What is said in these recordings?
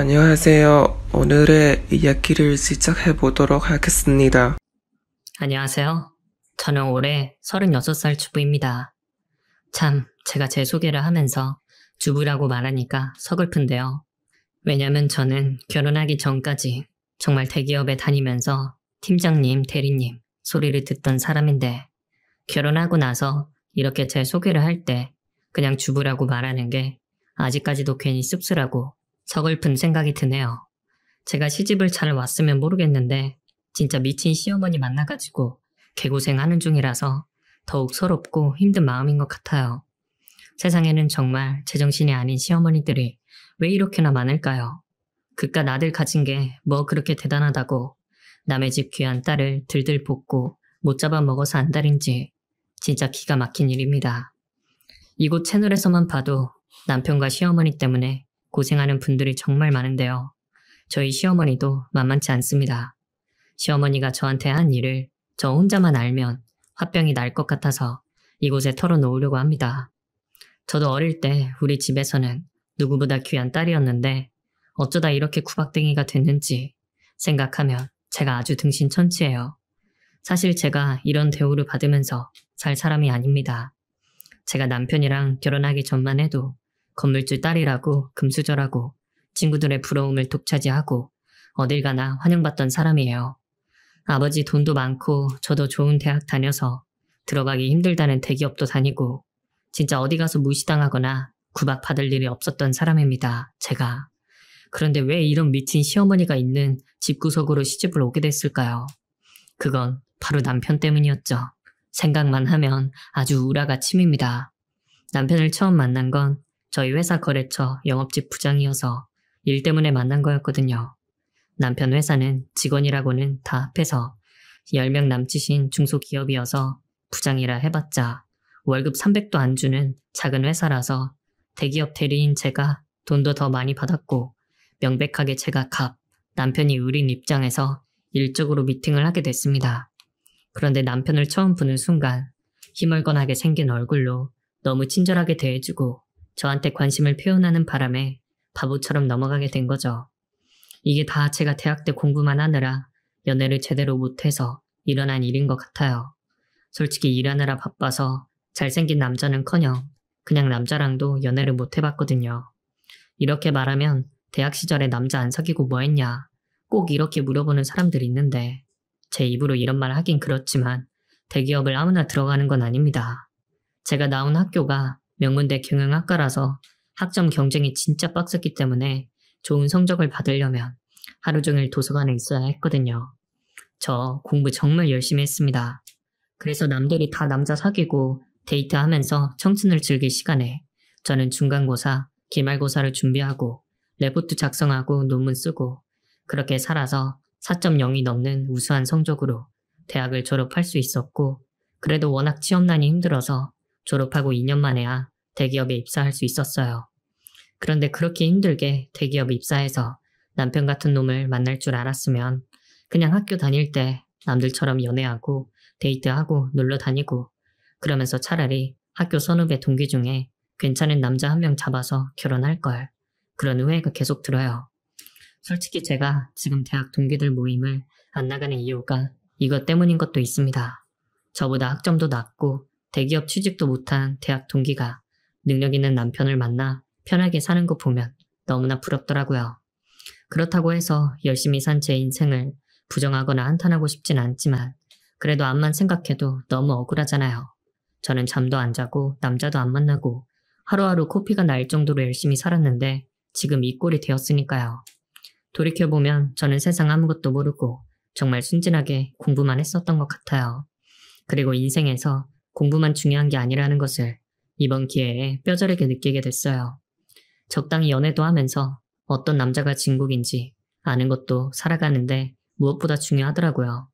안녕하세요. 오늘의 이야기를 시작해 보도록 하겠습니다. 안녕하세요. 저는 올해 36살 주부입니다. 참, 제가 제 소개를 하면서 주부라고 말하니까 서글픈데요. 왜냐면 저는 결혼하기 전까지 정말 대기업에 다니면서 팀장님, 대리님 소리를 듣던 사람인데 결혼하고 나서 이렇게 제 소개를 할 때 그냥 주부라고 말하는 게 아직까지도 괜히 씁쓸하고 서글픈 생각이 드네요. 제가 시집을 잘 왔으면 모르겠는데 진짜 미친 시어머니 만나가지고 개고생하는 중이라서 더욱 서럽고 힘든 마음인 것 같아요. 세상에는 정말 제정신이 아닌 시어머니들이 왜 이렇게나 많을까요? 그깟 아들 가진 게 뭐 그렇게 대단하다고 남의 집 귀한 딸을 들들 볶고 못 잡아먹어서 안달인지 진짜 기가 막힌 일입니다. 이곳 채널에서만 봐도 남편과 시어머니 때문에 고생하는 분들이 정말 많은데요. 저희 시어머니도 만만치 않습니다. 시어머니가 저한테 한 일을 저 혼자만 알면 화병이 날 것 같아서 이곳에 털어놓으려고 합니다. 저도 어릴 때 우리 집에서는 누구보다 귀한 딸이었는데 어쩌다 이렇게 구박댕이가 됐는지 생각하면 제가 아주 등신천치예요. 사실 제가 이런 대우를 받으면서 살 사람이 아닙니다. 제가 남편이랑 결혼하기 전만 해도 건물주 딸이라고 금수저라고 친구들의 부러움을 독차지하고 어딜 가나 환영받던 사람이에요. 아버지 돈도 많고 저도 좋은 대학 다녀서 들어가기 힘들다는 대기업도 다니고 진짜 어디 가서 무시당하거나 구박받을 일이 없었던 사람입니다. 제가. 그런데 왜 이런 미친 시어머니가 있는 집구석으로 시집을 오게 됐을까요? 그건 바로 남편 때문이었죠. 생각만 하면 아주 우라가 침입니다. 남편을 처음 만난 건 저희 회사 거래처 영업직 부장이어서 일 때문에 만난 거였거든요. 남편 회사는 직원이라고는 다 합해서 10명 남짓인 중소기업이어서 부장이라 해봤자 월급 300도 안 주는 작은 회사라서 대기업 대리인 제가 돈도 더 많이 받았고 명백하게 제가 갑, 남편이 을인 입장에서 일적으로 미팅을 하게 됐습니다. 그런데 남편을 처음 보는 순간 희멀건하게 생긴 얼굴로 너무 친절하게 대해주고 저한테 관심을 표현하는 바람에 바보처럼 넘어가게 된 거죠. 이게 다 제가 대학 때 공부만 하느라 연애를 제대로 못해서 일어난 일인 것 같아요. 솔직히 일하느라 바빠서 잘생긴 남자는커녕 그냥 남자랑도 연애를 못해봤거든요. 이렇게 말하면 대학 시절에 남자 안 사귀고 뭐했냐 꼭 이렇게 물어보는 사람들이 있는데 제 입으로 이런 말 하긴 그렇지만 대기업을 아무나 들어가는 건 아닙니다. 제가 나온 학교가 명문대 경영학과라서 학점 경쟁이 진짜 빡셌기 때문에 좋은 성적을 받으려면 하루 종일 도서관에 있어야 했거든요. 저 공부 정말 열심히 했습니다. 그래서 남들이 다 남자 사귀고 데이트하면서 청춘을 즐길 시간에 저는 중간고사, 기말고사를 준비하고 레포트 작성하고 논문 쓰고 그렇게 살아서 4.0이 넘는 우수한 성적으로 대학을 졸업할 수 있었고 그래도 워낙 취업난이 힘들어서 졸업하고 2년 만에야 대기업에 입사할 수 있었어요. 그런데 그렇게 힘들게 대기업 입사해서 남편 같은 놈을 만날 줄 알았으면 그냥 학교 다닐 때 남들처럼 연애하고 데이트하고 놀러 다니고 그러면서 차라리 학교 선후배 동기 중에 괜찮은 남자 한 명 잡아서 결혼할 걸. 그런 후회가 계속 들어요. 솔직히 제가 지금 대학 동기들 모임을 안 나가는 이유가 이것 때문인 것도 있습니다. 저보다 학점도 낮고 대기업 취직도 못한 대학 동기가 능력 있는 남편을 만나 편하게 사는 거 보면 너무나 부럽더라고요. 그렇다고 해서 열심히 산 제 인생을 부정하거나 한탄하고 싶진 않지만 그래도 암만 생각해도 너무 억울하잖아요. 저는 잠도 안 자고 남자도 안 만나고 하루하루 코피가 날 정도로 열심히 살았는데 지금 이 꼴이 되었으니까요. 돌이켜보면 저는 세상 아무것도 모르고 정말 순진하게 공부만 했었던 것 같아요. 그리고 인생에서 공부만 중요한 게 아니라는 것을 이번 기회에 뼈저리게 느끼게 됐어요. 적당히 연애도 하면서 어떤 남자가 진국인지 아는 것도 살아가는데 무엇보다 중요하더라고요.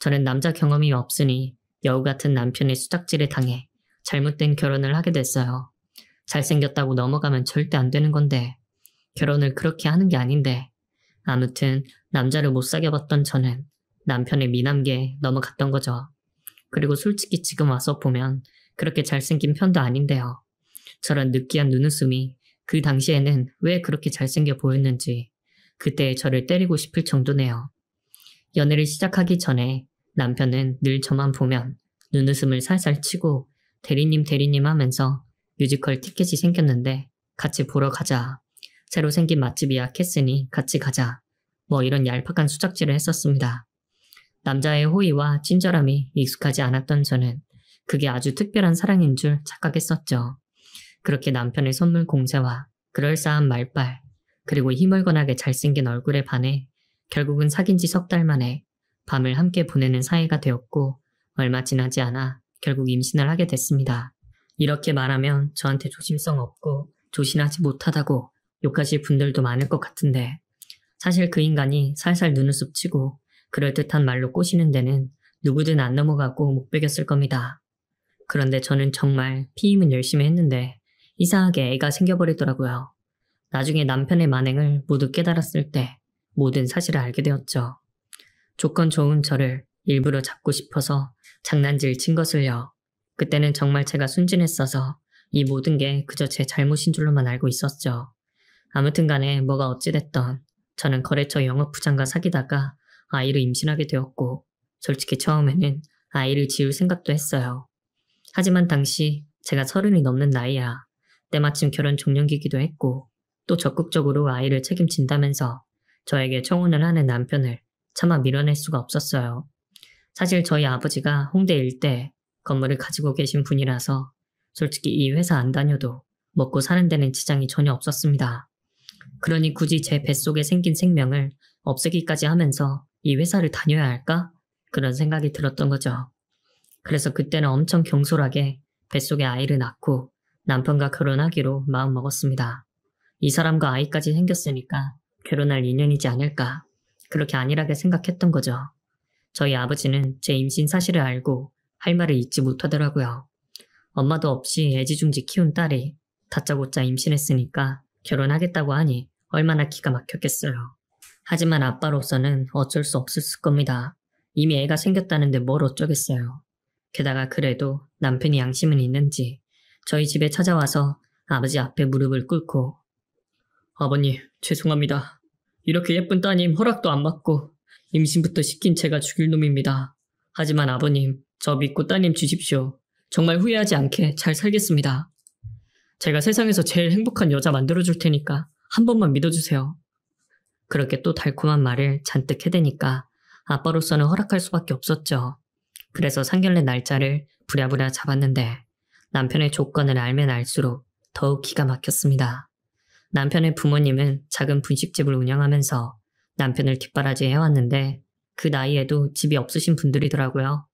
저는 남자 경험이 없으니 여우 같은 남편의 수작질에 당해 잘못된 결혼을 하게 됐어요. 잘생겼다고 넘어가면 절대 안 되는 건데 결혼을 그렇게 하는 게 아닌데 아무튼 남자를 못 사귀어봤던 저는 남편의 미남계에 넘어갔던 거죠. 그리고 솔직히 지금 와서 보면 그렇게 잘생긴 편도 아닌데요. 저런 느끼한 눈웃음이 그 당시에는 왜 그렇게 잘생겨 보였는지 그때 저를 때리고 싶을 정도네요. 연애를 시작하기 전에 남편은 늘 저만 보면 눈웃음을 살살 치고 대리님 하면서 뮤지컬 티켓이 생겼는데 같이 보러 가자. 새로 생긴 맛집 예약했으니 같이 가자. 뭐 이런 얄팍한 수작질을 했었습니다. 남자의 호의와 친절함이 익숙하지 않았던 저는 그게 아주 특별한 사랑인 줄 착각했었죠. 그렇게 남편의 선물 공세와 그럴싸한 말빨, 그리고 희멀건하게 잘생긴 얼굴에 반해 결국은 사귄 지 3달 만에 밤을 함께 보내는 사이가 되었고 얼마 지나지 않아 결국 임신을 하게 됐습니다. 이렇게 말하면 저한테 조심성 없고 조신하지 못하다고 욕하실 분들도 많을 것 같은데 사실 그 인간이 살살 눈웃음 치고 그럴듯한 말로 꼬시는 데는 누구든 안 넘어가고 못 베겼을 겁니다. 그런데 저는 정말 피임은 열심히 했는데 이상하게 애가 생겨버리더라고요. 나중에 남편의 만행을 모두 깨달았을 때 모든 사실을 알게 되었죠. 조건 좋은 저를 일부러 잡고 싶어서 장난질 친 것을요. 그때는 정말 제가 순진했어서 이 모든 게 그저 제 잘못인 줄로만 알고 있었죠. 아무튼 간에 뭐가 어찌됐던 저는 거래처 영업부장과 사귀다가 아이를 임신하게 되었고 솔직히 처음에는 아이를 지울 생각도 했어요. 하지만 당시 제가 30이 넘는 나이야 때마침 결혼 종료기이기도 했고 또 적극적으로 아이를 책임진다면서 저에게 청혼을 하는 남편을 차마 밀어낼 수가 없었어요. 사실 저희 아버지가 홍대 일대에 건물을 가지고 계신 분이라서 솔직히 이 회사 안 다녀도 먹고 사는 데는 지장이 전혀 없었습니다. 그러니 굳이 제 뱃속에 생긴 생명을 없애기까지 하면서 이 회사를 다녀야 할까? 그런 생각이 들었던 거죠. 그래서 그때는 엄청 경솔하게 뱃속에 아이를 낳고 남편과 결혼하기로 마음먹었습니다. 이 사람과 아이까지 생겼으니까 결혼할 인연이지 않을까 그렇게 안일하게 생각했던 거죠. 저희 아버지는 제 임신 사실을 알고 할 말을 잊지 못하더라고요. 엄마도 없이 애지중지 키운 딸이 다짜고짜 임신했으니까 결혼하겠다고 하니 얼마나 기가 막혔겠어요. 하지만 아빠로서는 어쩔 수 없었을 겁니다. 이미 애가 생겼다는데 뭘 어쩌겠어요. 게다가 그래도 남편이 양심은 있는지 저희 집에 찾아와서 아버지 앞에 무릎을 꿇고 아버님 죄송합니다. 이렇게 예쁜 따님 허락도 안 받고 임신부터 시킨 제가 죽일 놈입니다. 하지만 아버님 저 믿고 따님 주십시오. 정말 후회하지 않게 잘 살겠습니다. 제가 세상에서 제일 행복한 여자 만들어줄 테니까 한 번만 믿어주세요. 그렇게 또 달콤한 말을 잔뜩 해대니까 아빠로서는 허락할 수밖에 없었죠. 그래서 상견례 날짜를 부랴부랴 잡았는데 남편의 조건을 알면 알수록 더욱 기가 막혔습니다. 남편의 부모님은 작은 분식집을 운영하면서 남편을 뒷바라지해왔는데 그 나이에도 집이 없으신 분들이더라고요.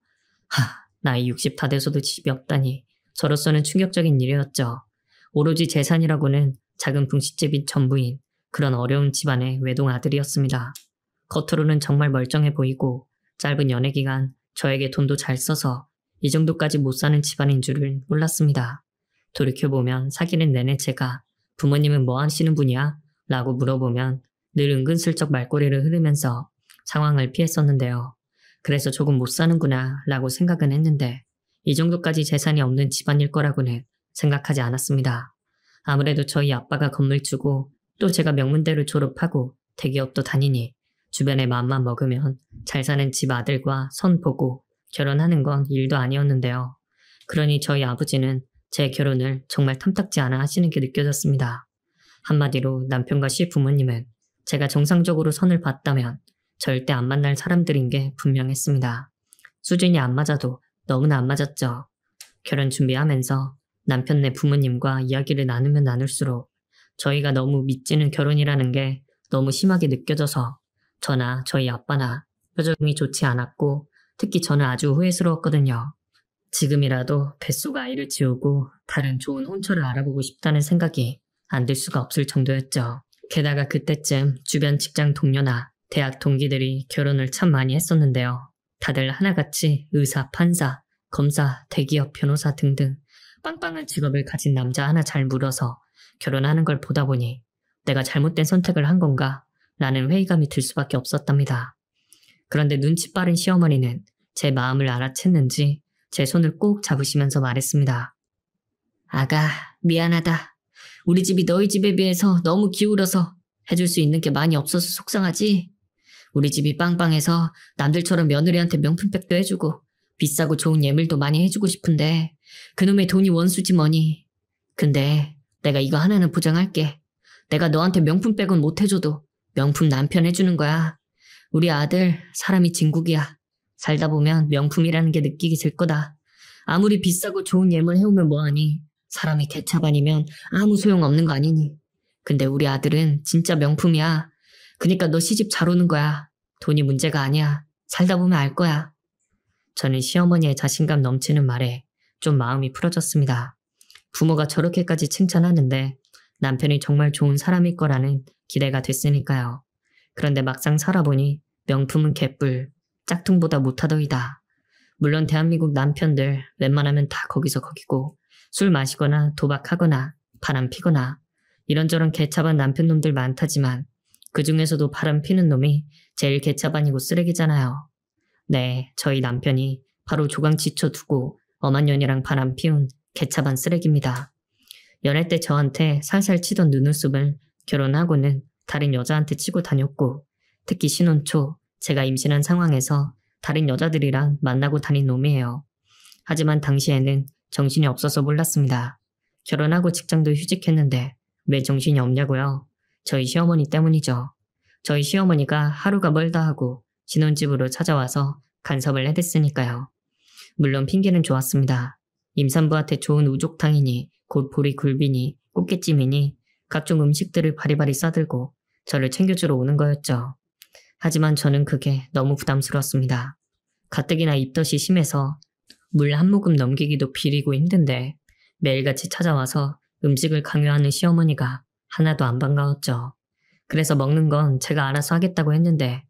나이 60 다 돼서도 집이 없다니 저로서는 충격적인 일이었죠. 오로지 재산이라고는 작은 분식집이 전부인 그런 어려운 집안의 외동 아들이었습니다. 겉으로는 정말 멀쩡해 보이고 짧은 연애기간 저에게 돈도 잘 써서 이 정도까지 못 사는 집안인 줄은 몰랐습니다. 돌이켜보면 사귀는 내내 제가 부모님은 뭐 하시는 분이야? 라고 물어보면 늘 은근슬쩍 말꼬리를 흐르면서 상황을 피했었는데요. 그래서 조금 못 사는구나 라고 생각은 했는데 이 정도까지 재산이 없는 집안일 거라고는 생각하지 않았습니다. 아무래도 저희 아빠가 건물주고 또 제가 명문대를 졸업하고 대기업도 다니니 주변에 맘만 먹으면 잘 사는 집 아들과 선 보고 결혼하는 건 일도 아니었는데요. 그러니 저희 아버지는 제 결혼을 정말 탐탁지 않아 하시는 게 느껴졌습니다. 한마디로 남편과 시 부모님은 제가 정상적으로 선을 봤다면 절대 안 만날 사람들인 게 분명했습니다. 수준이 안 맞아도 너무나 안 맞았죠. 결혼 준비하면서 남편네 부모님과 이야기를 나누면 나눌수록 저희가 너무 믿지는 결혼이라는 게 너무 심하게 느껴져서 저나 저희 아빠나 표정이 좋지 않았고 특히 저는 아주 후회스러웠거든요. 지금이라도 뱃속 아이를 지우고 다른 좋은 혼처를 알아보고 싶다는 생각이 안 들 수가 없을 정도였죠. 게다가 그때쯤 주변 직장 동료나 대학 동기들이 결혼을 참 많이 했었는데요. 다들 하나같이 의사, 판사, 검사, 대기업, 변호사 등등 빵빵한 직업을 가진 남자 하나 잘 물어서 결혼하는 걸 보다 보니 내가 잘못된 선택을 한 건가? 라는 회의감이 들 수밖에 없었답니다. 그런데 눈치 빠른 시어머니는 제 마음을 알아챘는지 제 손을 꼭 잡으시면서 말했습니다. 아가, 미안하다. 우리 집이 너희 집에 비해서 너무 기울어서 해줄 수 있는 게 많이 없어서 속상하지? 우리 집이 빵빵해서 남들처럼 며느리한테 명품백도 해주고 비싸고 좋은 예물도 많이 해주고 싶은데 그놈의 돈이 원수지 뭐니. 근데 내가 이거 하나는 보장할게. 내가 너한테 명품백은 못 해줘도 명품 남편 해주는 거야. 우리 아들 사람이 진국이야. 살다 보면 명품이라는 게 느끼게 될 거다. 아무리 비싸고 좋은 예물 해오면 뭐하니. 사람이 개차반이면 아무 소용없는 거 아니니. 근데 우리 아들은 진짜 명품이야. 그니까 너 시집 잘 오는 거야. 돈이 문제가 아니야. 살다 보면 알 거야. 저는 시어머니의 자신감 넘치는 말에 좀 마음이 풀어졌습니다. 부모가 저렇게까지 칭찬하는데 남편이 정말 좋은 사람일 거라는 기대가 됐으니까요. 그런데 막상 살아보니 명품은 개뿔, 짝퉁보다 못하더이다. 물론 대한민국 남편들 웬만하면 다 거기서 거기고 술 마시거나 도박하거나 바람 피거나 이런저런 개차반 남편놈들 많다지만 그 중에서도 바람 피는 놈이 제일 개차반이고 쓰레기잖아요. 네, 저희 남편이 바로 조강 지쳐두고 엄한 년이랑 바람 피운 개차반 쓰레기입니다. 연애 때 저한테 살살 치던 눈웃음을 결혼하고는 다른 여자한테 치고 다녔고 특히 신혼 초 제가 임신한 상황에서 다른 여자들이랑 만나고 다닌 놈이에요. 하지만 당시에는 정신이 없어서 몰랐습니다. 결혼하고 직장도 휴직했는데 왜 정신이 없냐고요? 저희 시어머니 때문이죠. 저희 시어머니가 하루가 멀다 하고 신혼집으로 찾아와서 간섭을 해댔으니까요. 물론 핑계는 좋았습니다. 임산부한테 좋은 우족탕이니 곧 보리 굴비니 꽃게찜이니 각종 음식들을 바리바리 싸들고 저를 챙겨주러 오는 거였죠. 하지만 저는 그게 너무 부담스러웠습니다. 가뜩이나 입덧이 심해서 물 한 모금 넘기기도 비리고 힘든데 매일같이 찾아와서 음식을 강요하는 시어머니가 하나도 안 반가웠죠. 그래서 먹는 건 제가 알아서 하겠다고 했는데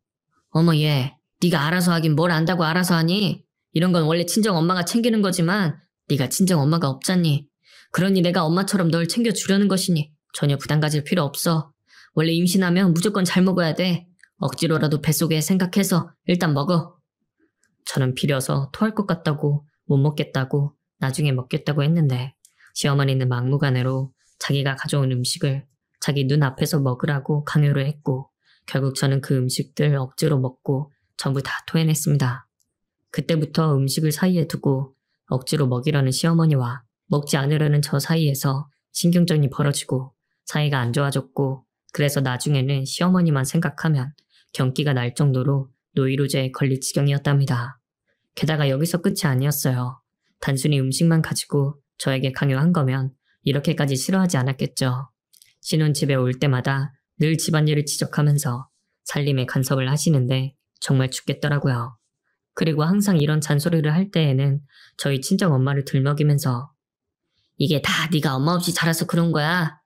어머 얘, 네가 알아서 하긴 뭘 안다고 알아서 하니? 이런 건 원래 친정엄마가 챙기는 거지만 네가 친정엄마가 없잖니. 그러니 내가 엄마처럼 널 챙겨주려는 것이니 전혀 부담 가질 필요 없어. 원래 임신하면 무조건 잘 먹어야 돼. 억지로라도 뱃속에 생각해서 일단 먹어. 저는 비려서 토할 것 같다고 못 먹겠다고 나중에 먹겠다고 했는데 시어머니는 막무가내로 자기가 가져온 음식을 자기 눈앞에서 먹으라고 강요를 했고 결국 저는 그 음식들 억지로 먹고 전부 다 토해냈습니다. 그때부터 음식을 사이에 두고 억지로 먹이려는 시어머니와 먹지 않으려는 저 사이에서 신경전이 벌어지고 사이가 안 좋아졌고 그래서 나중에는 시어머니만 생각하면 경기가 날 정도로 노이로제에 걸릴 지경이었답니다. 게다가 여기서 끝이 아니었어요. 단순히 음식만 가지고 저에게 강요한 거면 이렇게까지 싫어하지 않았겠죠. 신혼집에 올 때마다 늘 집안일을 지적하면서 살림에 간섭을 하시는데 정말 죽겠더라고요. 그리고 항상 이런 잔소리를 할 때에는 저희 친정엄마를 들먹이면서 이게 다 네가 엄마 없이 자라서 그런 거야.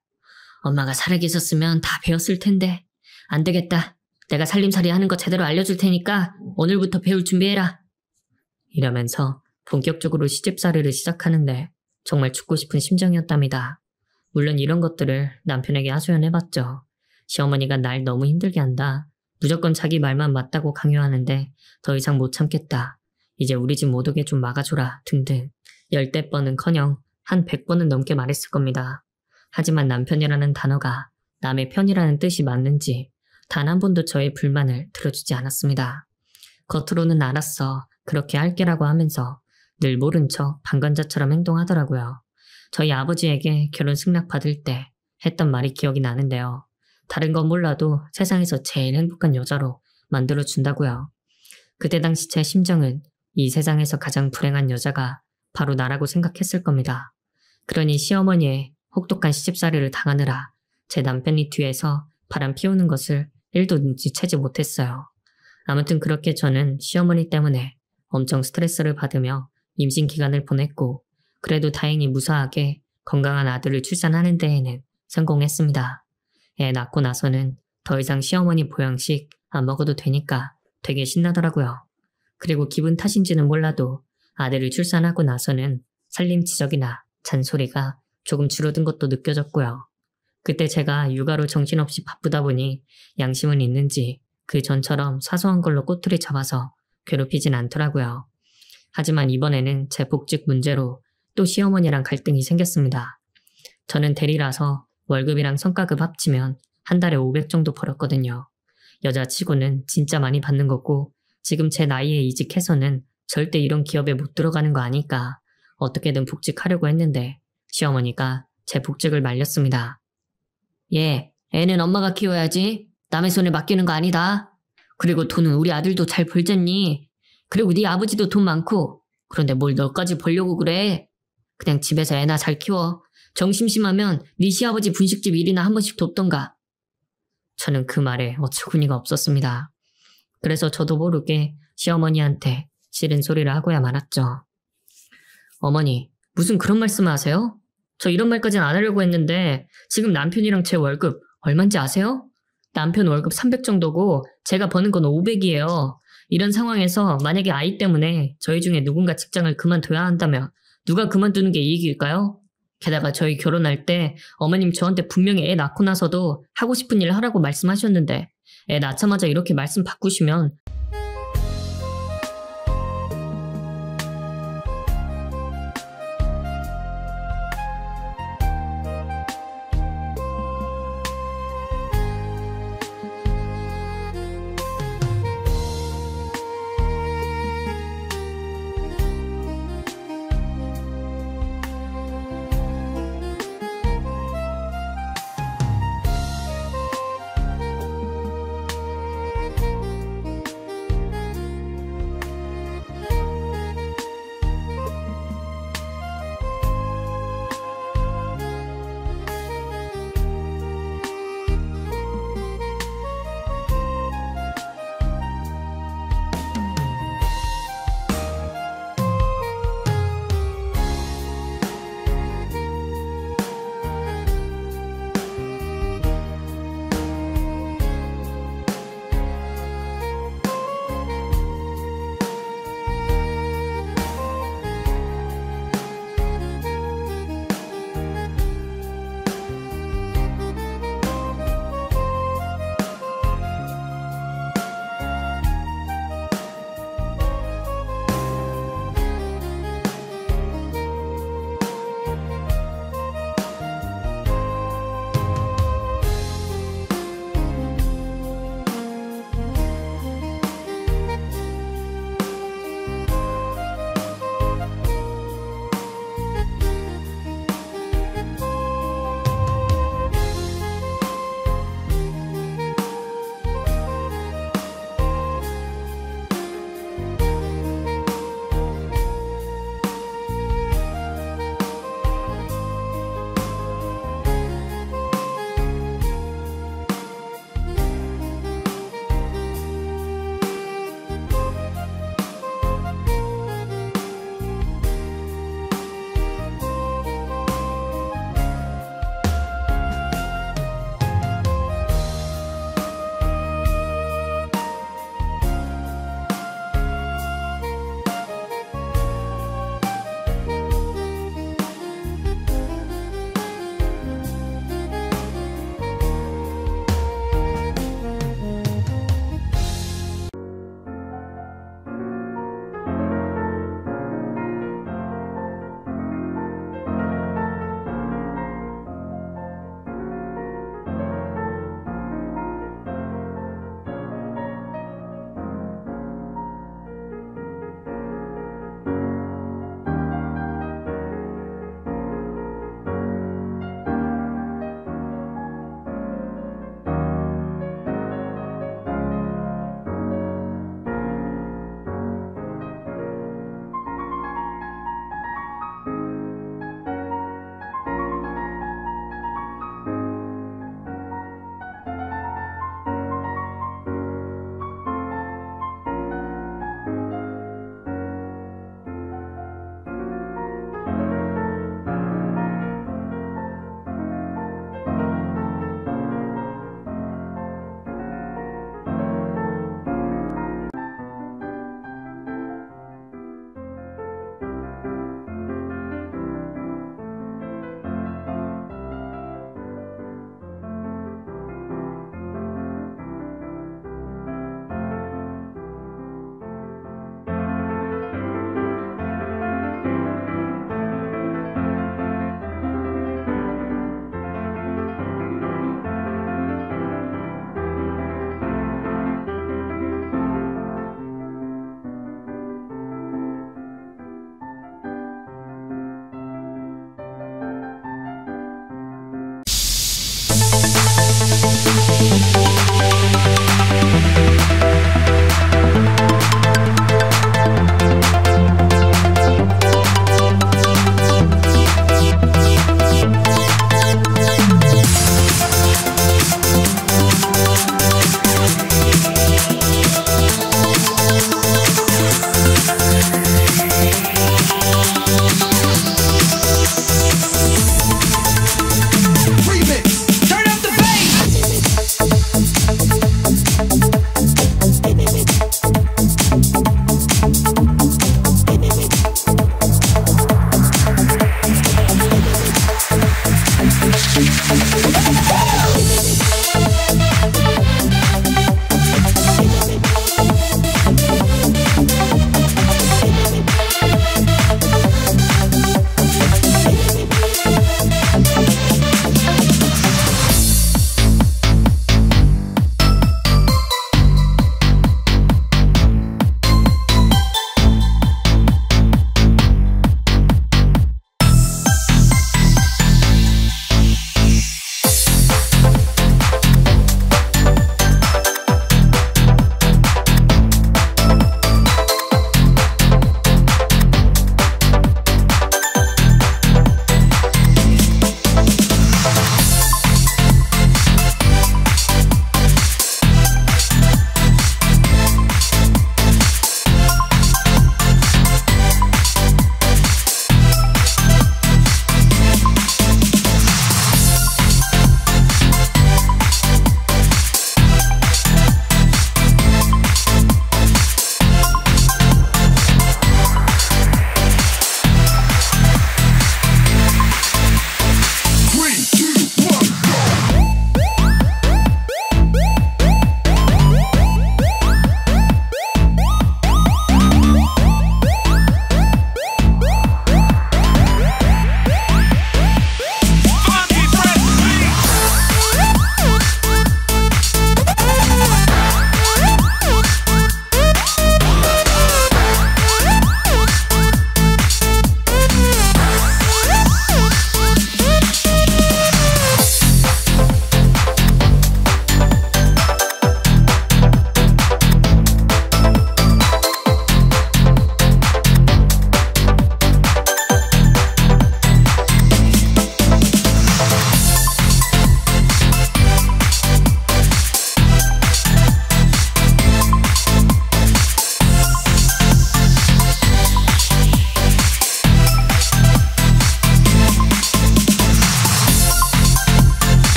엄마가 살아계셨으면 다 배웠을 텐데. 안 되겠다. 내가 살림살이 하는 거 제대로 알려줄 테니까 오늘부터 배울 준비해라. 이러면서 본격적으로 시집살이를 시작하는데 정말 죽고 싶은 심정이었답니다. 물론 이런 것들을 남편에게 하소연해봤죠. 시어머니가 날 너무 힘들게 한다. 무조건 자기 말만 맞다고 강요하는데 더 이상 못 참겠다. 이제 우리 집 못 오게 좀 막아줘라 등등. 10대 번은커녕 한 100번은 넘게 말했을 겁니다. 하지만 남편이라는 단어가 남의 편이라는 뜻이 맞는지 단 한 번도 저의 불만을 들어주지 않았습니다. 겉으로는 알았어, 그렇게 할게라고 하면서 늘 모른 척 방관자처럼 행동하더라고요. 저희 아버지에게 결혼 승낙받을 때 했던 말이 기억이 나는데요. 다른 건 몰라도 세상에서 제일 행복한 여자로 만들어준다고요. 그때 당시 제 심정은 이 세상에서 가장 불행한 여자가 바로 나라고 생각했을 겁니다. 그러니 시어머니의 혹독한 시집살이를 당하느라 제 남편이 뒤에서 바람 피우는 것을 1도 눈치채지 못했어요. 아무튼 그렇게 저는 시어머니 때문에 엄청 스트레스를 받으며 임신 기간을 보냈고 그래도 다행히 무사하게 건강한 아들을 출산하는 데에는 성공했습니다. 애 낳고 나서는 더 이상 시어머니 보양식 안 먹어도 되니까 되게 신나더라고요. 그리고 기분 탓인지는 몰라도 아들을 출산하고 나서는 살림 지적이나 잔소리가 조금 줄어든 것도 느껴졌고요. 그때 제가 육아로 정신없이 바쁘다 보니 양심은 있는지 그 전처럼 사소한 걸로 꼬투리 잡아서 괴롭히진 않더라고요. 하지만 이번에는 제 복직 문제로 또 시어머니랑 갈등이 생겼습니다. 저는 대리라서 월급이랑 성과급 합치면 한 달에 500 정도 벌었거든요. 여자치고는 진짜 많이 받는 거고 지금 제 나이에 이직해서는 절대 이런 기업에 못 들어가는 거 아니까 어떻게든 복직하려고 했는데 시어머니가 제 복직을 말렸습니다. 예, 애는 엄마가 키워야지. 남의 손에 맡기는 거 아니다. 그리고 돈은 우리 아들도 잘 벌잖니. 그리고 네 아버지도 돈 많고. 그런데 뭘 너까지 벌려고 그래. 그냥 집에서 애나 잘 키워. 정심심하면 네 시아버지 분식집 일이나 한 번씩 돕던가. 저는 그 말에 어처구니가 없었습니다. 그래서 저도 모르게 시어머니한테 싫은 소리를 하고야 말았죠. 어머니, 무슨 그런 말씀을 하세요? 저 이런 말까지는 안 하려고 했는데 지금 남편이랑 제 월급 얼만지 아세요? 남편 월급 300 정도고 제가 버는 건 500이에요. 이런 상황에서 만약에 아이 때문에 저희 중에 누군가 직장을 그만둬야 한다면 누가 그만두는 게 이익일까요? 게다가 저희 결혼할 때 어머님 저한테 분명히 애 낳고 나서도 하고 싶은 일 하라고 말씀하셨는데 애 낳자마자 이렇게 말씀 바꾸시면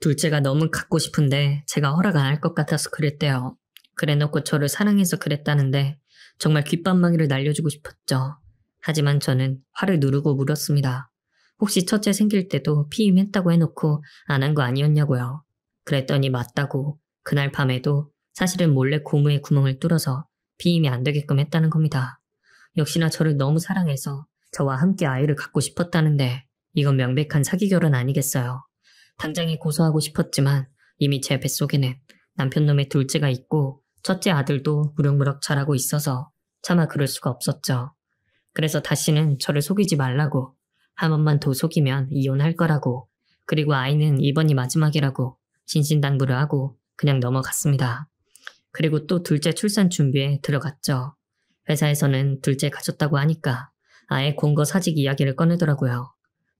둘째가 너무 갖고 싶은데 제가 허락 안 할 것 같아서 그랬대요. 그래놓고 저를 사랑해서 그랬다는데 정말 귓밥망이를 날려주고 싶었죠. 하지만 저는 화를 누르고 물었습니다. 혹시 첫째 생길 때도 피임했다고 해놓고 안 한 거 아니었냐고요. 그랬더니 맞다고 그날 밤에도 사실은 몰래 고무에 구멍을 뚫어서 피임이 안 되게끔 했다는 겁니다. 역시나 저를 너무 사랑해서 저와 함께 아이를 갖고 싶었다는데 이건 명백한 사기 결혼 아니겠어요. 당장에 고소하고 싶었지만 이미 제 뱃속에는 남편놈의 둘째가 있고 첫째 아들도 무럭무럭 자라고 있어서 차마 그럴 수가 없었죠. 그래서 다시는 저를 속이지 말라고, 한 번만 더 속이면 이혼할 거라고, 그리고 아이는 이번이 마지막이라고 신신당부를 하고 그냥 넘어갔습니다. 그리고 또 둘째 출산 준비에 들어갔죠. 회사에서는 둘째 가졌다고 하니까 아예 공거 사직 이야기를 꺼내더라고요.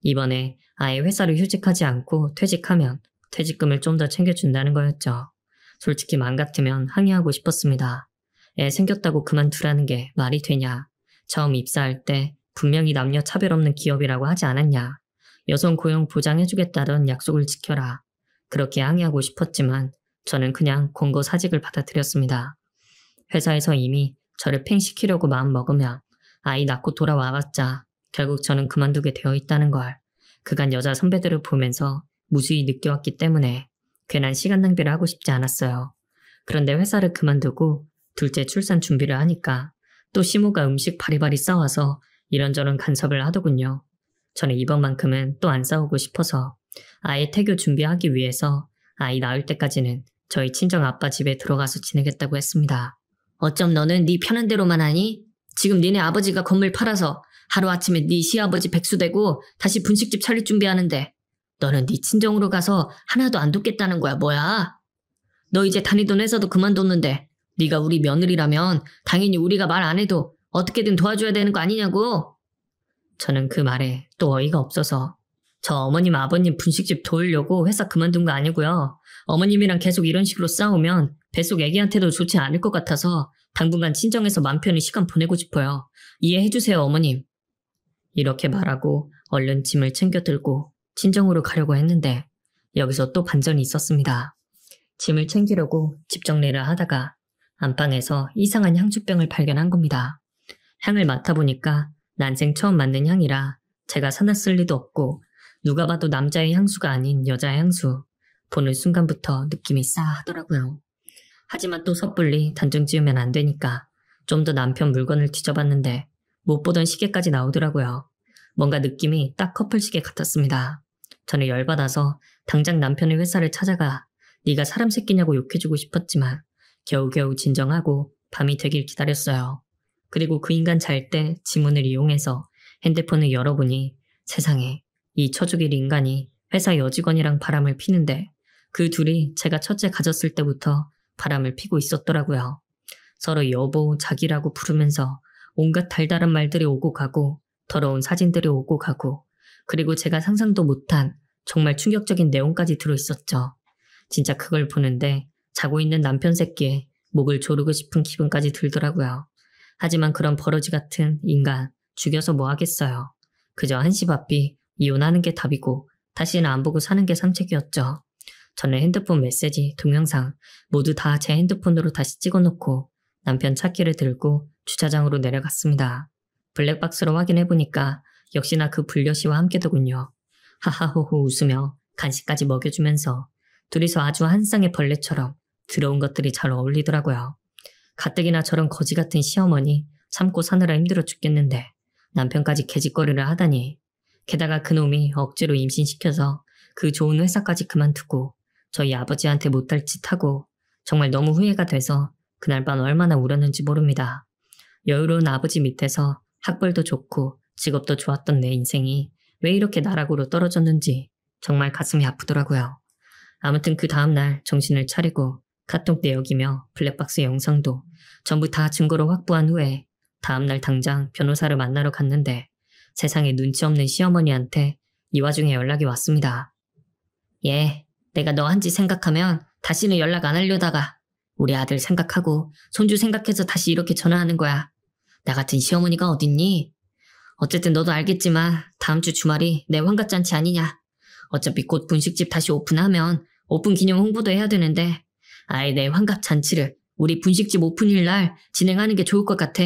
이번에 아예 회사를 휴직하지 않고 퇴직하면 퇴직금을 좀 더 챙겨준다는 거였죠. 솔직히 맘 같으면 항의하고 싶었습니다. 애 생겼다고 그만두라는 게 말이 되냐. 처음 입사할 때 분명히 남녀 차별 없는 기업이라고 하지 않았냐. 여성 고용 보장해주겠다던 약속을 지켜라. 그렇게 항의하고 싶었지만 저는 그냥 공고 사직을 받아들였습니다. 회사에서 이미 저를 팽시키려고 마음먹으면 아이 낳고 돌아와봤자 결국 저는 그만두게 되어 있다는 걸 그간 여자 선배들을 보면서 무수히 느껴왔기 때문에 괜한 시간 낭비를 하고 싶지 않았어요. 그런데 회사를 그만두고 둘째 출산 준비를 하니까 또 시모가 음식 바리바리 싸와서 이런저런 간섭을 하더군요. 저는 이번만큼은 또 안 싸우고 싶어서 아예 태교 준비하기 위해서 아이 낳을 때까지는 저희 친정아빠 집에 들어가서 지내겠다고 했습니다. 어쩜 너는 네 편한 대로만 하니? 지금 니네 아버지가 건물 팔아서 하루아침에 네 시아버지 백수되고 다시 분식집 차릴 준비하는데 너는 네 친정으로 가서 하나도 안 돕겠다는 거야 뭐야? 너 이제 다니던 회사도 그만뒀는데 네가 우리 며느리라면 당연히 우리가 말 안 해도 어떻게든 도와줘야 되는 거 아니냐고? 저는 그 말에 또 어이가 없어서 저 어머님 아버님 분식집 도우려고 회사 그만둔 거 아니고요. 어머님이랑 계속 이런 식으로 싸우면 뱃속 애기한테도 좋지 않을 것 같아서 당분간 친정에서 맘 편히 시간 보내고 싶어요. 이해해주세요 어머님. 이렇게 말하고 얼른 짐을 챙겨 들고 친정으로 가려고 했는데 여기서 또 반전이 있었습니다. 짐을 챙기려고 집 정리를 하다가 안방에서 이상한 향수병을 발견한 겁니다. 향을 맡아보니까 난생 처음 맡는 향이라 제가 사놨을 리도 없고 누가 봐도 남자의 향수가 아닌 여자의 향수. 보는 순간부터 느낌이 싸하더라고요. 하지만 또 섣불리 단정 지으면 안 되니까 좀 더 남편 물건을 뒤져봤는데 못 보던 시계까지 나오더라고요. 뭔가 느낌이 딱 커플 시계 같았습니다. 저는 열받아서 당장 남편의 회사를 찾아가 네가 사람 새끼냐고 욕해주고 싶었지만 겨우겨우 진정하고 밤이 되길 기다렸어요. 그리고 그 인간 잘 때 지문을 이용해서 핸드폰을 열어보니 세상에 이 처죽일 인간이 회사 여직원이랑 바람을 피는데 그 둘이 제가 첫째 가졌을 때부터 바람을 피고 있었더라고요. 서로 여보, 자기라고 부르면서 온갖 달달한 말들이 오고 가고 더러운 사진들이 오고 가고 그리고 제가 상상도 못한 정말 충격적인 내용까지 들어있었죠. 진짜 그걸 보는데 자고 있는 남편 새끼에 목을 조르고 싶은 기분까지 들더라고요. 하지만 그런 버러지 같은 인간 죽여서 뭐 하겠어요. 그저 한시바삐 이혼하는 게 답이고 다시는 안 보고 사는 게 상책이었죠. 저는 핸드폰 메시지, 동영상 모두 다 제 핸드폰으로 다시 찍어놓고 남편 찾기를 들고 주차장으로 내려갔습니다. 블랙박스로 확인해보니까 역시나 그 불려시와 함께더군요. 하하호호 웃으며 간식까지 먹여주면서 둘이서 아주 한 쌍의 벌레처럼 더러운 것들이 잘 어울리더라고요. 가뜩이나 저런 거지 같은 시어머니 참고 사느라 힘들어 죽겠는데 남편까지 개짓거리를 하다니. 게다가 그놈이 억지로 임신시켜서 그 좋은 회사까지 그만두고 저희 아버지한테 못할 짓 하고 정말 너무 후회가 돼서 그날 밤 얼마나 울었는지 모릅니다. 여유로운 아버지 밑에서 학벌도 좋고 직업도 좋았던 내 인생이 왜 이렇게 나락으로 떨어졌는지 정말 가슴이 아프더라고요. 아무튼 그 다음날 정신을 차리고 카톡 내역이며 블랙박스 영상도 전부 다 증거로 확보한 후에 다음날 당장 변호사를 만나러 갔는데 세상에 눈치 없는 시어머니한테 이 와중에 연락이 왔습니다. 예, 내가 너 한 짓 생각하면 다시는 연락 안 하려다가 우리 아들 생각하고 손주 생각해서 다시 이렇게 전화하는 거야. 나 같은 시어머니가 어딨니? 어쨌든 너도 알겠지만 다음 주 주말이 내 환갑잔치 아니냐. 어차피 곧 분식집 다시 오픈하면 오픈 기념 홍보도 해야 되는데 아예 내 환갑 잔치를 우리 분식집 오픈일 날 진행하는 게 좋을 것 같아.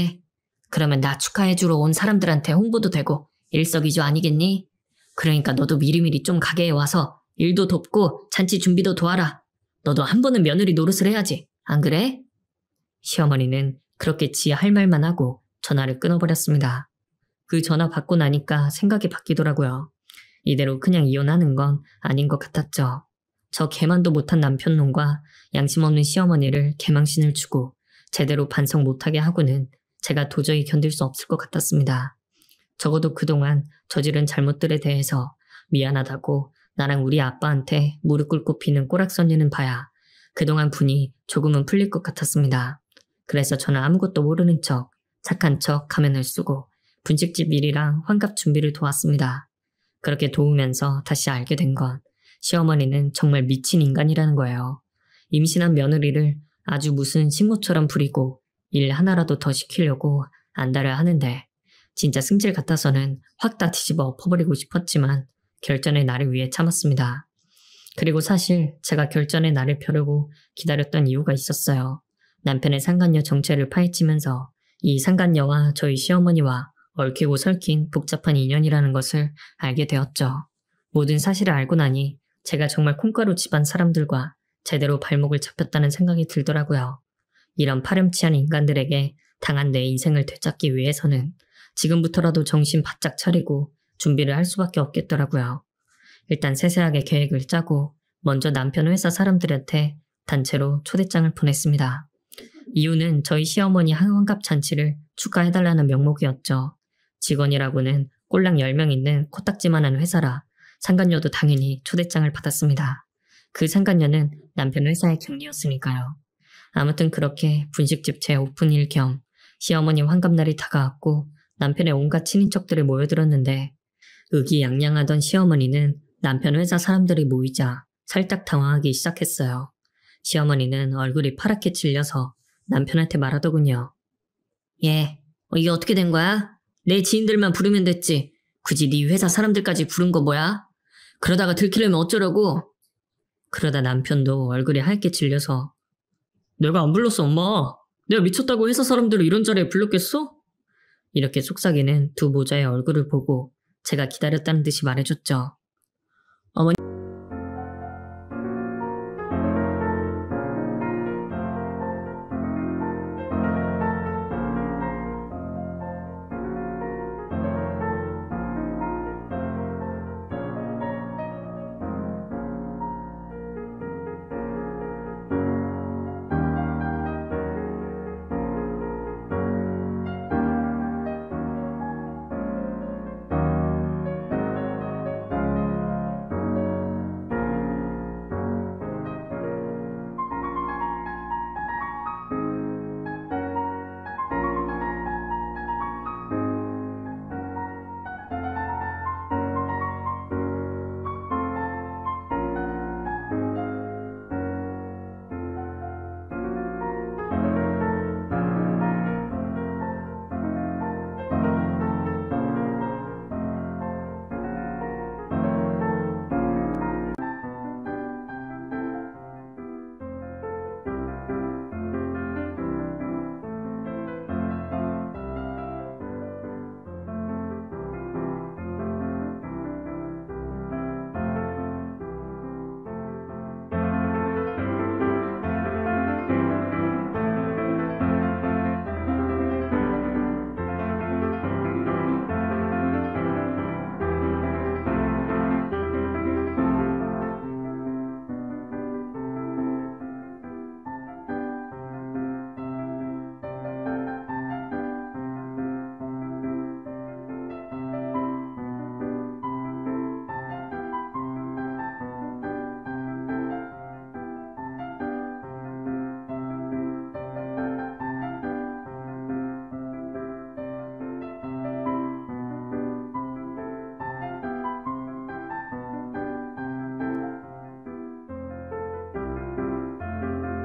그러면 나 축하해주러 온 사람들한테 홍보도 되고 일석이조 아니겠니? 그러니까 너도 미리미리 좀 가게에 와서 일도 돕고 잔치 준비도 도와라. 너도 한 번은 며느리 노릇을 해야지. 안 그래? 시어머니는 그렇게 지 할 말만 하고 전화를 끊어버렸습니다. 그 전화 받고 나니까 생각이 바뀌더라고요. 이대로 그냥 이혼하는 건 아닌 것 같았죠. 저 개만도 못한 남편놈과 양심없는 시어머니를 개망신을 주고 제대로 반성 못하게 하고는 제가 도저히 견딜 수 없을 것 같았습니다. 적어도 그동안 저지른 잘못들에 대해서 미안하다고 나랑 우리 아빠한테 무릎 꿇고 피는 꼬락서니는 봐야 그동안 분이 조금은 풀릴 것 같았습니다. 그래서 저는 아무것도 모르는 척, 착한 척 가면을 쓰고 분식집 일이랑 환갑 준비를 도왔습니다. 그렇게 도우면서 다시 알게 된 건 시어머니는 정말 미친 인간이라는 거예요. 임신한 며느리를 아주 무슨 식모처럼 부리고 일 하나라도 더 시키려고 안달을 하는데 진짜 승질 같아서는 확 다 뒤집어 엎어버리고 싶었지만 결전의 날을 위해 참았습니다. 그리고 사실 제가 결전의 날을 펴려고 기다렸던 이유가 있었어요. 남편의 상간녀 정체를 파헤치면서 이 상간녀와 저희 시어머니와 얽히고 설킨 복잡한 인연이라는 것을 알게 되었죠. 모든 사실을 알고 나니 제가 정말 콩가루 집안 사람들과 제대로 발목을 잡혔다는 생각이 들더라고요. 이런 파렴치한 인간들에게 당한 내 인생을 되찾기 위해서는 지금부터라도 정신 바짝 차리고 준비를 할 수밖에 없겠더라고요. 일단 세세하게 계획을 짜고 먼저 남편 회사 사람들한테 단체로 초대장을 보냈습니다. 이유는 저희 시어머니 환갑 잔치를 축하해달라는 명목이었죠. 직원이라고는 꼴랑 10명 있는 코딱지만한 회사라 상간녀도 당연히 초대장을 받았습니다. 그 상간녀는 남편 회사의 경리였으니까요. 아무튼 그렇게 분식집 재오픈일 겸 시어머니 환갑날이 다가왔고 남편의 온갖 친인척들이 모여들었는데 의기양양하던 시어머니는 남편 회사 사람들이 모이자 살짝 당황하기 시작했어요. 시어머니는 얼굴이 파랗게 질려서 남편한테 말하더군요. 얘, 이게 어떻게 된 거야? 내 지인들만 부르면 됐지. 굳이 네 회사 사람들까지 부른 거 뭐야? 그러다가 들키려면 어쩌려고? 그러다 남편도 얼굴이 하얗게 질려서 내가 안 불렀어 엄마. 내가 미쳤다고 회사 사람들을 이런 자리에 불렀겠어? 이렇게 속삭이는 두 모자의 얼굴을 보고 제가 기다렸다는 듯이 말해줬죠. 어머니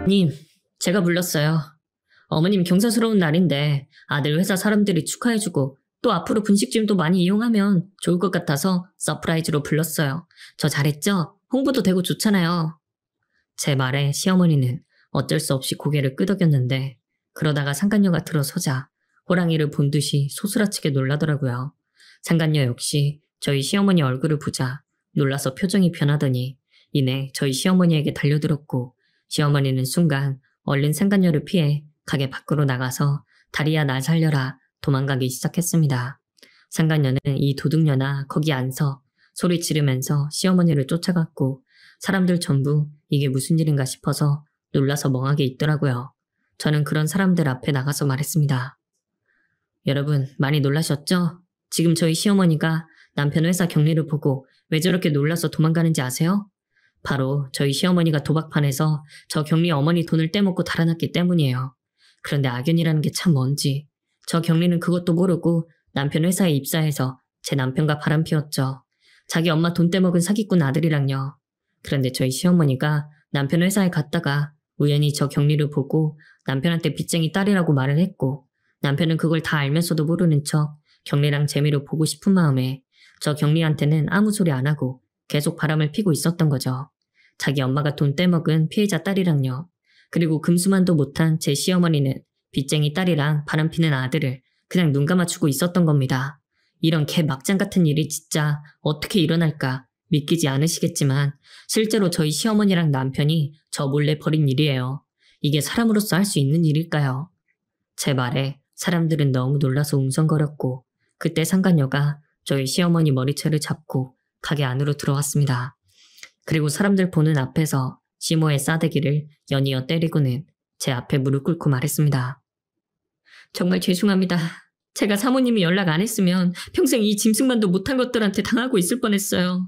님, 제가 불렀어요. 어머님 경사스러운 날인데 아들 회사 사람들이 축하해주고 또 앞으로 분식집도 많이 이용하면 좋을 것 같아서 서프라이즈로 불렀어요. 저 잘했죠? 홍보도 되고 좋잖아요. 제 말에 시어머니는 어쩔 수 없이 고개를 끄덕였는데 그러다가 상간녀가 들어서자 호랑이를 본 듯이 소스라치게 놀라더라고요. 상간녀 역시 저희 시어머니 얼굴을 보자 놀라서 표정이 변하더니 이내 저희 시어머니에게 달려들었고 시어머니는 순간 얼른 상간녀를 피해 가게 밖으로 나가서 다리야 날 살려라 도망가기 시작했습니다. 상간녀는 이 도둑년아 거기 안 서 소리 지르면서 시어머니를 쫓아갔고 사람들 전부 이게 무슨 일인가 싶어서 놀라서 멍하게 있더라고요. 저는 그런 사람들 앞에 나가서 말했습니다. 여러분 많이 놀라셨죠? 지금 저희 시어머니가 남편 회사 경리를 보고 왜 저렇게 놀라서 도망가는지 아세요? 바로 저희 시어머니가 도박판에서 저 경리 어머니 돈을 떼먹고 달아났기 때문이에요. 그런데 악연이라는 게 참 뭔지 저 경리는 그것도 모르고 남편 회사에 입사해서 제 남편과 바람피웠죠. 자기 엄마 돈 떼먹은 사기꾼 아들이랑요. 그런데 저희 시어머니가 남편 회사에 갔다가 우연히 저 경리를 보고 남편한테 빚쟁이 딸이라고 말을 했고 남편은 그걸 다 알면서도 모르는 척 경리랑 재미로 보고 싶은 마음에 저 경리한테는 아무 소리 안 하고 계속 바람을 피고 있었던 거죠. 자기 엄마가 돈 떼먹은 피해자 딸이랑요. 그리고 금수만도 못한 제 시어머니는 빚쟁이 딸이랑 바람피는 아들을 그냥 눈 감아주고 있었던 겁니다. 이런 개 막장 같은 일이 진짜 어떻게 일어날까 믿기지 않으시겠지만 실제로 저희 시어머니랑 남편이 저 몰래 벌인 일이에요. 이게 사람으로서 할 수 있는 일일까요? 제 말에 사람들은 너무 놀라서 웅성거렸고 그때 상간녀가 저희 시어머니 머리채를 잡고 가게 안으로 들어왔습니다. 그리고 사람들 보는 앞에서 시모의 싸대기를 연이어 때리고는 제 앞에 무릎 꿇고 말했습니다. 정말 죄송합니다. 제가 사모님이 연락 안 했으면 평생 이 짐승만도 못한 것들한테 당하고 있을 뻔했어요.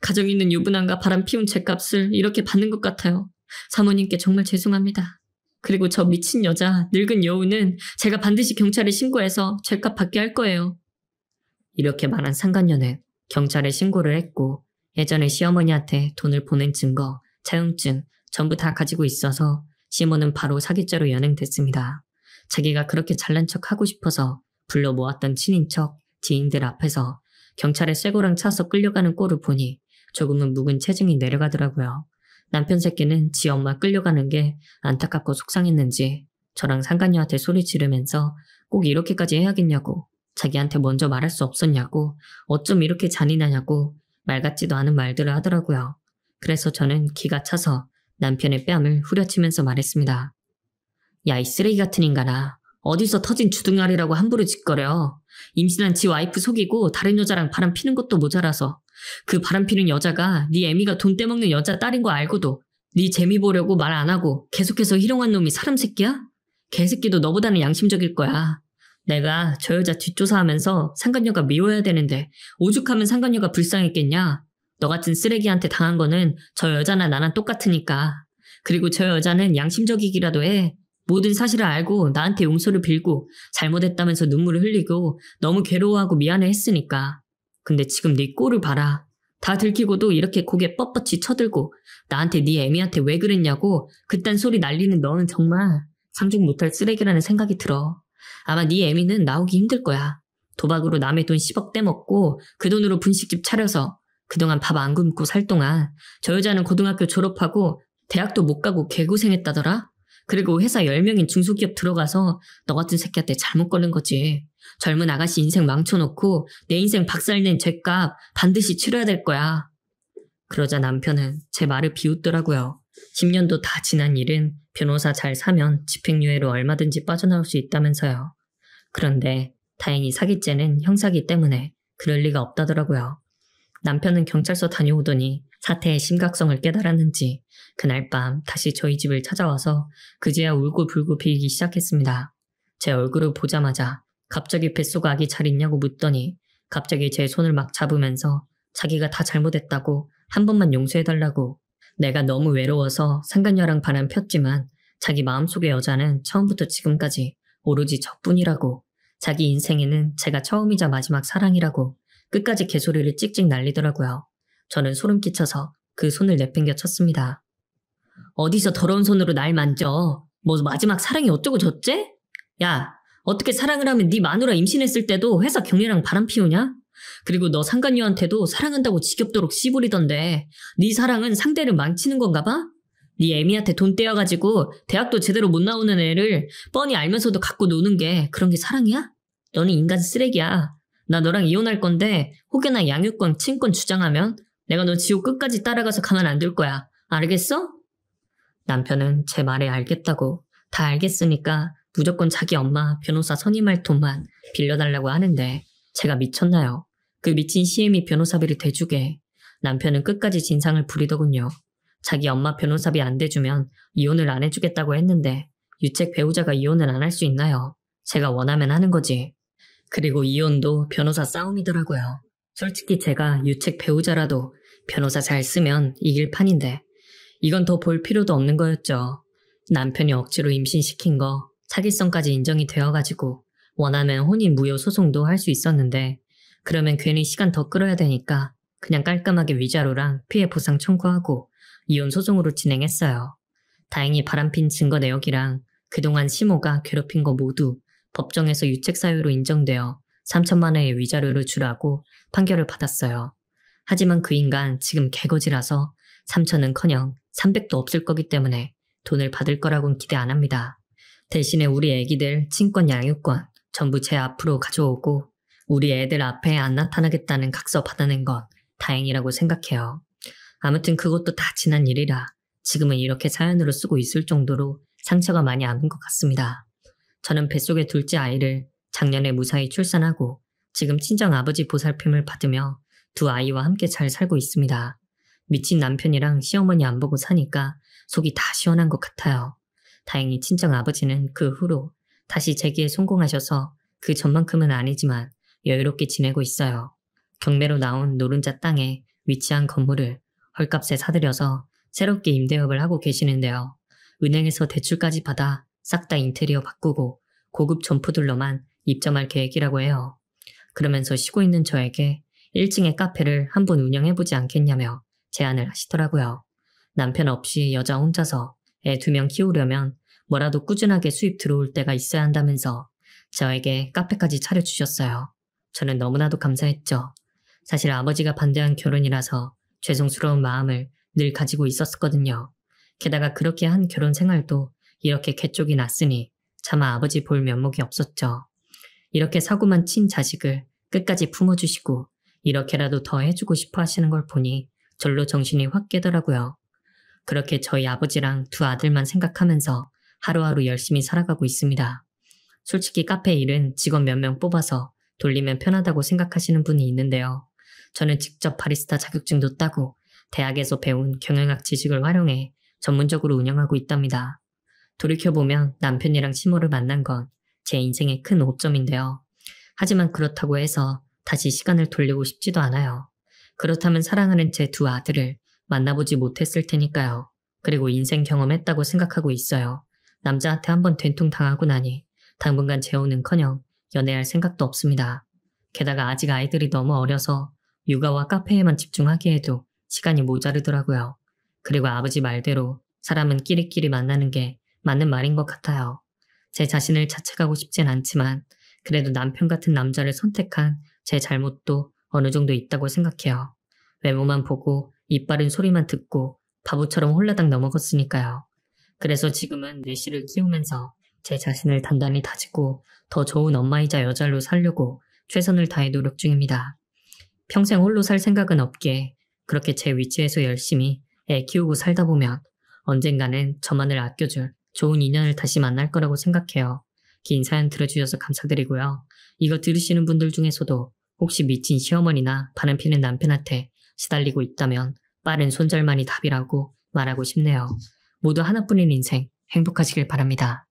가정 있는 유부남과 바람 피운 제 값을 이렇게 받는 것 같아요. 사모님께 정말 죄송합니다. 그리고 저 미친 여자, 늙은 여우는 제가 반드시 경찰에 신고해서 죄값 받게 할 거예요. 이렇게 말한 상간녀는 경찰에 신고를 했고 예전에 시어머니한테 돈을 보낸 증거, 차용증 전부 다 가지고 있어서 시모는 바로 사기죄로 연행됐습니다. 자기가 그렇게 잘난 척 하고 싶어서 불러 모았던 친인척, 지인들 앞에서 경찰에 쇠고랑 차서 끌려가는 꼴을 보니 조금은 묵은 체증이 내려가더라고요. 남편 새끼는 지 엄마 끌려가는 게 안타깝고 속상했는지 저랑 상간녀한테 소리 지르면서 꼭 이렇게까지 해야겠냐고 자기한테 먼저 말할 수 없었냐고 어쩜 이렇게 잔인하냐고 말 같지도 않은 말들을 하더라고요. 그래서 저는 기가 차서 남편의 뺨을 후려치면서 말했습니다. 야, 이 쓰레기 같은 인간아. 어디서 터진 주둥아리라고 함부로 짓거려. 임신한 지 와이프 속이고 다른 여자랑 바람 피는 것도 모자라서 그 바람 피는 여자가 네 애미가 돈 떼먹는 여자 딸인 거 알고도 네 재미 보려고 말 안 하고 계속해서 희롱한 놈이 사람 새끼야? 개새끼도 너보다는 양심적일 거야. 내가 저 여자 뒷조사하면서 상간녀가 미워야 되는데 오죽하면 상간녀가 불쌍했겠냐? 너 같은 쓰레기한테 당한 거는 저 여자나 나랑 똑같으니까. 그리고 저 여자는 양심적이기라도 해. 모든 사실을 알고 나한테 용서를 빌고 잘못했다면서 눈물을 흘리고 너무 괴로워하고 미안해 했으니까. 근데 지금 네 꼴을 봐라. 다 들키고도 이렇게 고개 뻣뻣이 쳐들고 나한테 네 애미한테 왜 그랬냐고 그딴 소리 날리는 너는 정말 상종 못할 쓰레기라는 생각이 들어. 아마 네 애미는 나오기 힘들 거야. 도박으로 남의 돈 10억 떼먹고 그 돈으로 분식집 차려서 그동안 밥 안 굶고 살 동안 저 여자는 고등학교 졸업하고 대학도 못 가고 개고생했다더라? 그리고 회사 10명인 중소기업 들어가서 너 같은 새끼한테 잘못 걸린 거지. 젊은 아가씨 인생 망쳐놓고 내 인생 박살낸 죗값 반드시 치러야 될 거야. 그러자 남편은 제 말을 비웃더라고요. 10년도 다 지난 일은 변호사 잘 사면 집행유예로 얼마든지 빠져나올 수 있다면서요. 그런데 다행히 사기죄는 형사기 때문에 그럴 리가 없다더라고요. 남편은 경찰서 다녀오더니 사태의 심각성을 깨달았는지 그날 밤 다시 저희 집을 찾아와서 그제야 울고불고 빌기 시작했습니다. 제 얼굴을 보자마자 갑자기 뱃속 아기 잘 있냐고 묻더니 갑자기 제 손을 막 잡으면서 자기가 다 잘못했다고 한 번만 용서해달라고 내가 너무 외로워서 상간녀랑 바람 폈지만 자기 마음속의 여자는 처음부터 지금까지 오로지 저뿐이라고 자기 인생에는 제가 처음이자 마지막 사랑이라고 끝까지 개소리를 찍찍 날리더라고요. 저는 소름 끼쳐서 그 손을 내팽겨 쳤습니다. 어디서 더러운 손으로 날 만져? 뭐 마지막 사랑이 어쩌고 저째? 야, 어떻게 사랑을 하면 네 마누라 임신했을 때도 회사 경례랑 바람 피우냐? 그리고 너 상간녀한테도 사랑한다고 지겹도록 씨부리던데 네 사랑은 상대를 망치는 건가 봐? 네 애미한테 돈 떼어가지고 대학도 제대로 못 나오는 애를 뻔히 알면서도 갖고 노는 게 그런 게 사랑이야? 너는 인간 쓰레기야. 나 너랑 이혼할 건데 혹여나 양육권, 친권 주장하면 내가 너 지옥 끝까지 따라가서 가만 안 둘 거야. 알겠어? 남편은 제 말에 알겠다고 다 알겠으니까 무조건 자기 엄마 변호사 선임할 돈만 빌려달라고 하는데 제가 미쳤나요? 그 미친 시애미 변호사비를 대주게. 남편은 끝까지 진상을 부리더군요. 자기 엄마 변호사비 안 대주면 이혼을 안 해주겠다고 했는데 유책 배우자가 이혼을 안 할 수 있나요? 제가 원하면 하는 거지. 그리고 이혼도 변호사 싸움이더라고요. 솔직히 제가 유책 배우자라도 변호사 잘 쓰면 이길 판인데 이건 더 볼 필요도 없는 거였죠. 남편이 억지로 임신시킨 거 사기성까지 인정이 되어가지고 원하면 혼인 무효 소송도 할 수 있었는데 그러면 괜히 시간 더 끌어야 되니까 그냥 깔끔하게 위자료랑 피해 보상 청구하고 이혼 소송으로 진행했어요. 다행히 바람핀 증거 내역이랑 그동안 시모가 괴롭힌 거 모두 법정에서 유책사유로 인정되어 3천만 원의 위자료를 주라고 판결을 받았어요. 하지만 그 인간 지금 개거지라서 3천은커녕 300도 없을 거기 때문에 돈을 받을 거라고는 기대 안 합니다. 대신에 우리 애기들 친권 양육권 전부 제 앞으로 가져오고 우리 애들 앞에 안 나타나겠다는 각서 받아낸 건 다행이라고 생각해요. 아무튼 그것도 다 지난 일이라 지금은 이렇게 사연으로 쓰고 있을 정도로 상처가 많이 아픈 것 같습니다. 저는 뱃속의 둘째 아이를 작년에 무사히 출산하고 지금 친정아버지 보살핌을 받으며 두 아이와 함께 잘 살고 있습니다. 미친 남편이랑 시어머니 안 보고 사니까 속이 다 시원한 것 같아요. 다행히 친정아버지는 그 후로 다시 재기에 성공하셔서 그 전만큼은 아니지만 여유롭게 지내고 있어요. 경매로 나온 노른자 땅에 위치한 건물을 헐값에 사들여서 새롭게 임대업을 하고 계시는데요. 은행에서 대출까지 받아 싹 다 인테리어 바꾸고 고급 점포들로만 입점할 계획이라고 해요. 그러면서 쉬고 있는 저에게 1층에 카페를 한번 운영해보지 않겠냐며 제안을 하시더라고요. 남편 없이 여자 혼자서 애 2명 키우려면 뭐라도 꾸준하게 수입 들어올 때가 있어야 한다면서 저에게 카페까지 차려주셨어요. 저는 너무나도 감사했죠. 사실 아버지가 반대한 결혼이라서 죄송스러운 마음을 늘 가지고 있었거든요. 게다가 그렇게 한 결혼 생활도 이렇게 개쪽이 났으니 차마 아버지 볼 면목이 없었죠. 이렇게 사고만 친 자식을 끝까지 품어주시고 이렇게라도 더 해주고 싶어 하시는 걸 보니 절로 정신이 확 깨더라고요. 그렇게 저희 아버지랑 두 아들만 생각하면서 하루하루 열심히 살아가고 있습니다. 솔직히 카페 일은 직원 몇 명 뽑아서 돌리면 편하다고 생각하시는 분이 있는데요. 저는 직접 바리스타 자격증도 따고 대학에서 배운 경영학 지식을 활용해 전문적으로 운영하고 있답니다. 돌이켜보면 남편이랑 시모를 만난 건 제 인생의 큰 오점인데요. 하지만 그렇다고 해서 다시 시간을 돌리고 싶지도 않아요. 그렇다면 사랑하는 제 두 아들을 만나보지 못했을 테니까요. 그리고 인생 경험했다고 생각하고 있어요. 남자한테 한번 된통 당하고 나니 당분간 재혼은커녕 연애할 생각도 없습니다. 게다가 아직 아이들이 너무 어려서 육아와 카페에만 집중하기에도 시간이 모자르더라고요. 그리고 아버지 말대로 사람은 끼리끼리 만나는 게 맞는 말인 것 같아요. 제 자신을 자책하고 싶진 않지만 그래도 남편 같은 남자를 선택한 제 잘못도 어느 정도 있다고 생각해요. 외모만 보고 입 바른 소리만 듣고 바보처럼 홀라당 넘어갔으니까요. 그래서 지금은 넷이를 키우면서 제 자신을 단단히 다지고 더 좋은 엄마이자 여자로 살려고 최선을 다해 노력 중입니다. 평생 홀로 살 생각은 없기에 그렇게 제 위치에서 열심히 애 키우고 살다 보면 언젠가는 저만을 아껴줄 좋은 인연을 다시 만날 거라고 생각해요. 긴 사연 들어주셔서 감사드리고요. 이거 들으시는 분들 중에서도 혹시 미친 시어머니나 바람피는 남편한테 시달리고 있다면 빠른 손절만이 답이라고 말하고 싶네요. 모두 하나뿐인 인생 행복하시길 바랍니다.